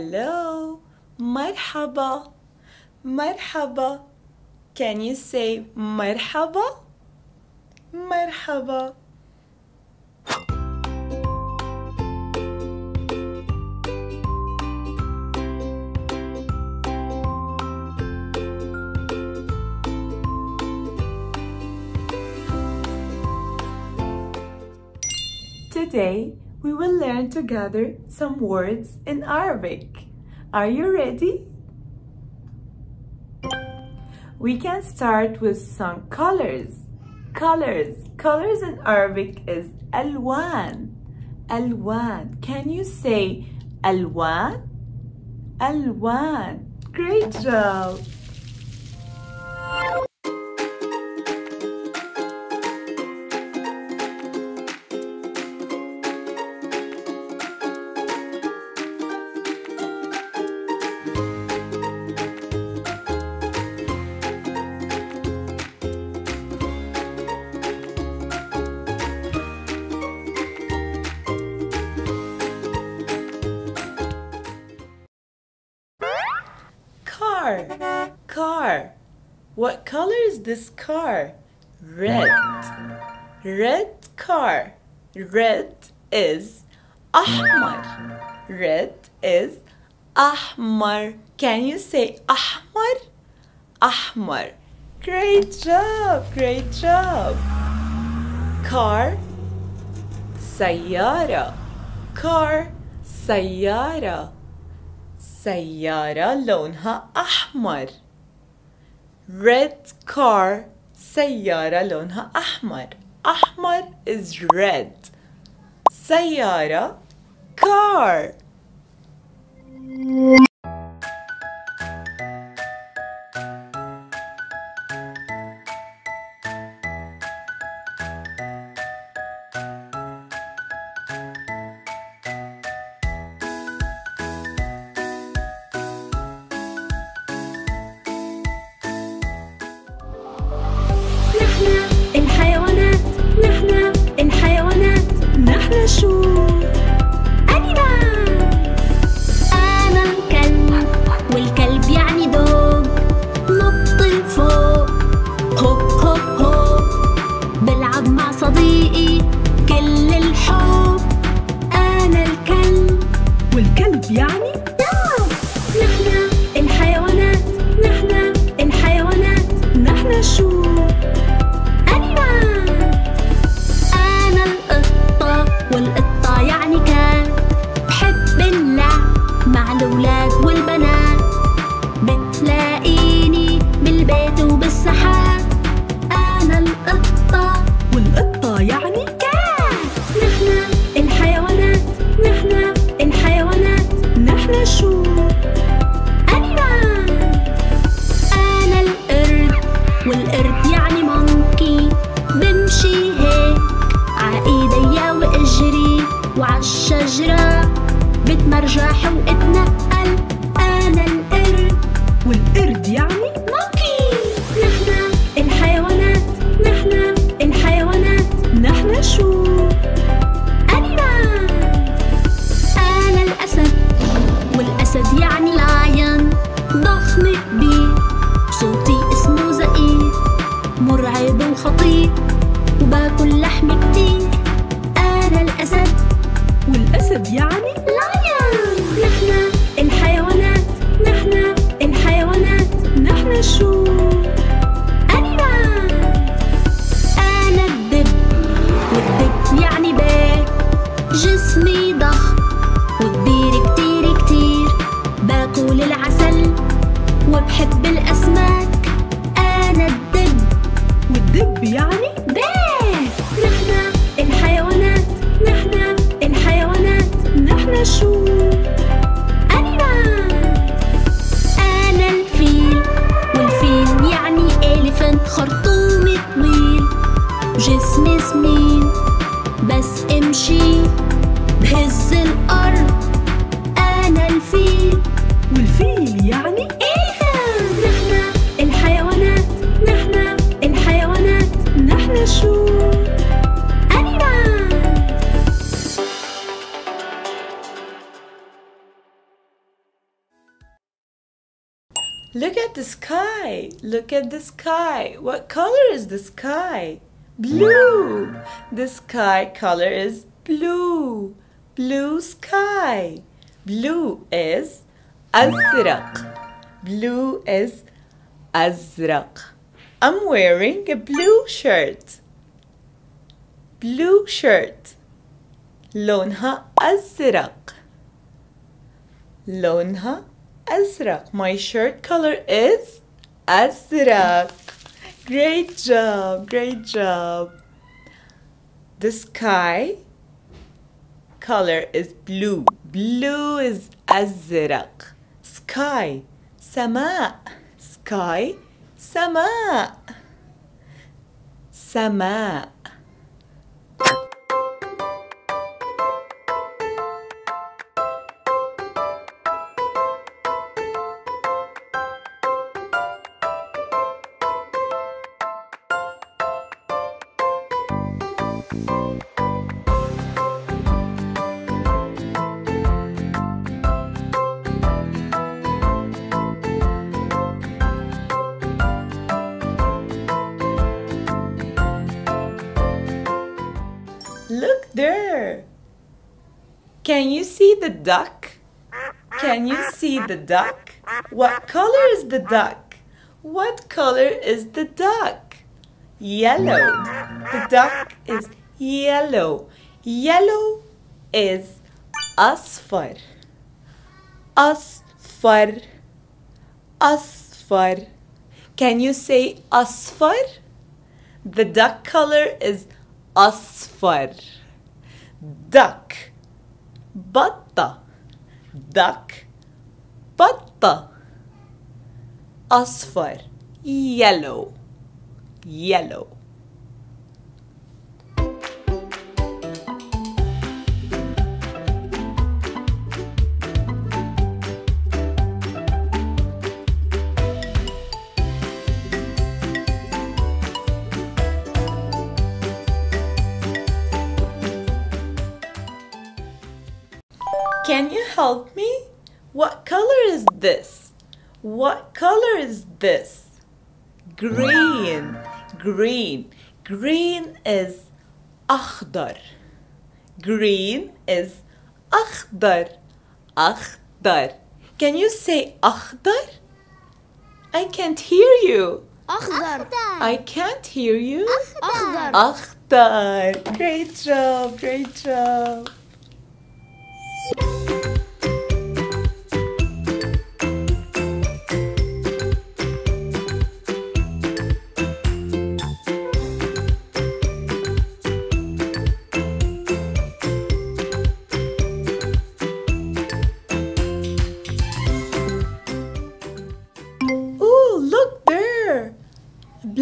Hello, marhaba, marhaba. Can you say marhaba? Marhaba. Today, we will learn together some words in Arabic. Are you ready? We can start with some colors. Colors in Arabic is alwan. Alwan. Can you say alwan? Alwan. Great job. Car. What color is this car? Red. Red car. Red is Ahmar. Red is Ahmar. Can you say Ahmar? Ahmar. Great job. Great job. Car. Sayara. Car. Sayara. Sayara لونها أحمر. Red car. سيارة لونها أحمر. أحمر is red. سيارة car. Look at the sky. Look at the sky. What color is the sky? Blue. The sky color is blue. Blue sky. Blue is Azraq. Blue is Azraq. I'm wearing a blue shirt. Blue shirt. لونها أزرق. لونها أزرق. My shirt color is أزرق. Great job. Great job. The sky color is blue. Blue is أزرق. Sky. سماء. Sky. سماء. سماء. Look there! Can you see the duck? Can you see the duck? What color is the duck? What color is the duck? Yellow. The duck is yellow. Yellow is Asfar. Asfar. Asfar. Can you say Asfar? The duck color is Asfar. Duck. Batta. Duck. Batta. Asfar. Yellow. Yellow. Can you help me? What color is this? What color is this? Green. Green. Green is Akhdar. Green is Akhdar. Akhdar. Can you say Akhdar? I can't hear you. Akhdar. I can't hear you. Akhdar. Akhdar. Great job. Great job.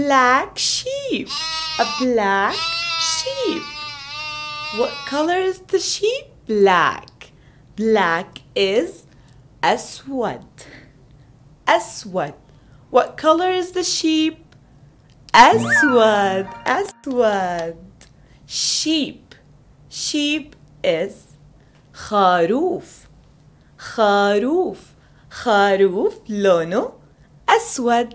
Black sheep. A black sheep. What color is the sheep? Black. Black is Aswad. Aswad. What color is the sheep? Aswad. Aswad. Sheep. Sheep is Kharoof. Kharoof. Kharoof لونه أسود.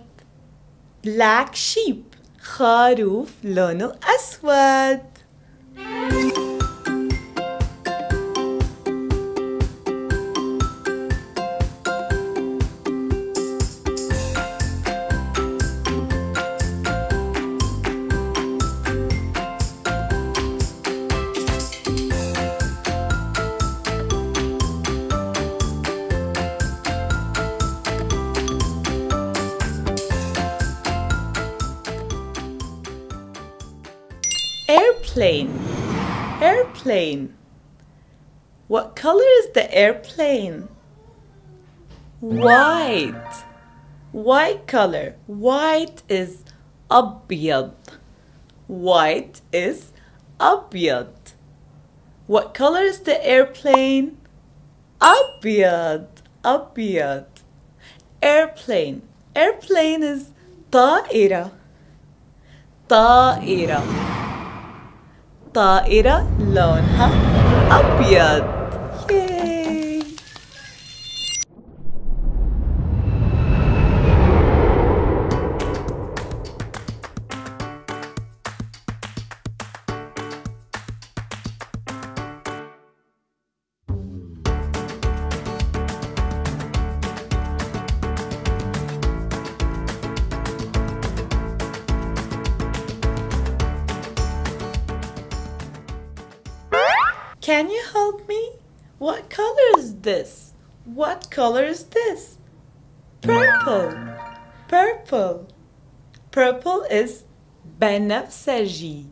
Black sheep. Kharoof لونه أسود. Airplane. Airplane. What color is the airplane? White. White color. White is abyad. White is abyad. What color is the airplane? Abyad. Abyad. Airplane. Airplane is Ta'ira. Ta'ira. Ta'ira لونها أبيض. Yay! Can you help me? What color is this? What color is this? Purple. Purple. Purple is Benafseji.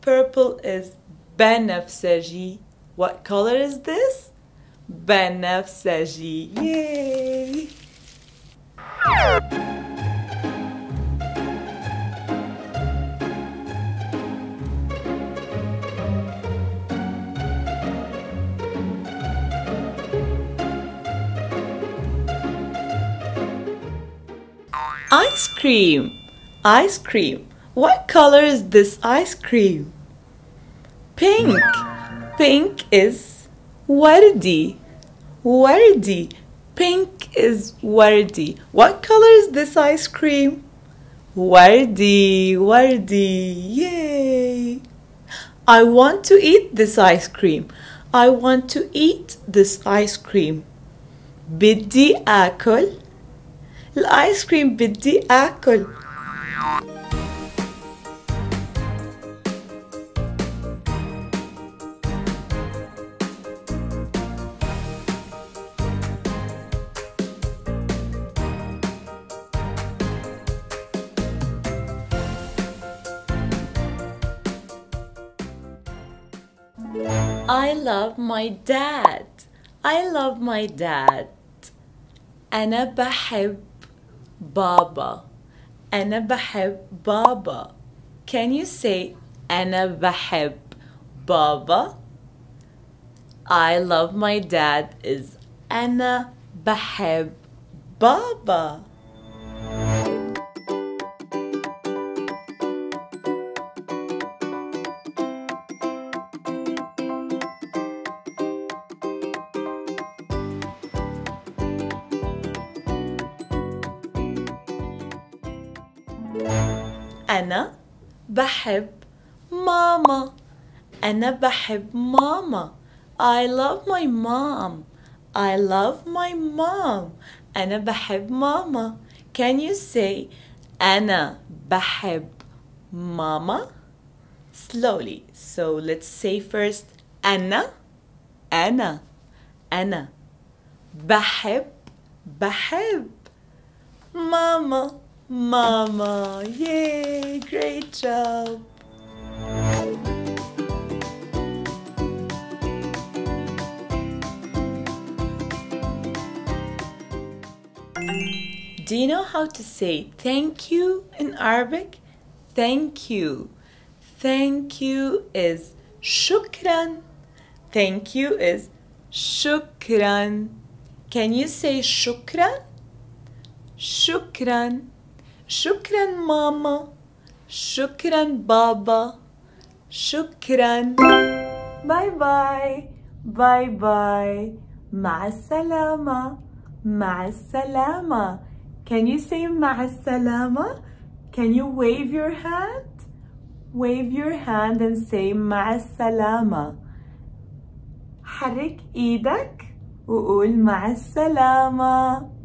Purple is Benafseji. What color is this? Benafseji. Yay! Ice cream. Ice cream. What color is this ice cream? Pink. Pink is Wordy. Wordy. Pink is Wordy. What color is this ice cream? Wordy. Wordy. Yay! I want to eat this ice cream. I want to eat this ice cream. Biddi akul. Ice cream biddi akul. I love my dad. I love my dad. أنا بحب Baba. أنا بحب Baba. Can you say أنا بحب Baba? I love my dad is أنا بحب Baba. أنا بحب ماما. أنا بحب ماما. I love my mom. I love my mom. أنا بحب ماما. Can you say أنا بحب ماما? Slowly. So let's say first أنا. أنا. أنا. بحب. بحب. ماما. Mama, yay, great job. Do you know how to say thank you in Arabic? Thank you. Thank you is Shukran. Thank you is Shukran. Can you say Shukran? Shukran. Shukran mama, shukran baba, shukran. Bye bye, bye bye. Ma'a salama, ma'a salama. Can you say ma'a salama? Can you wave your hand? Wave your hand and say ma'a salama. Harik idak, وقول ma'a salama.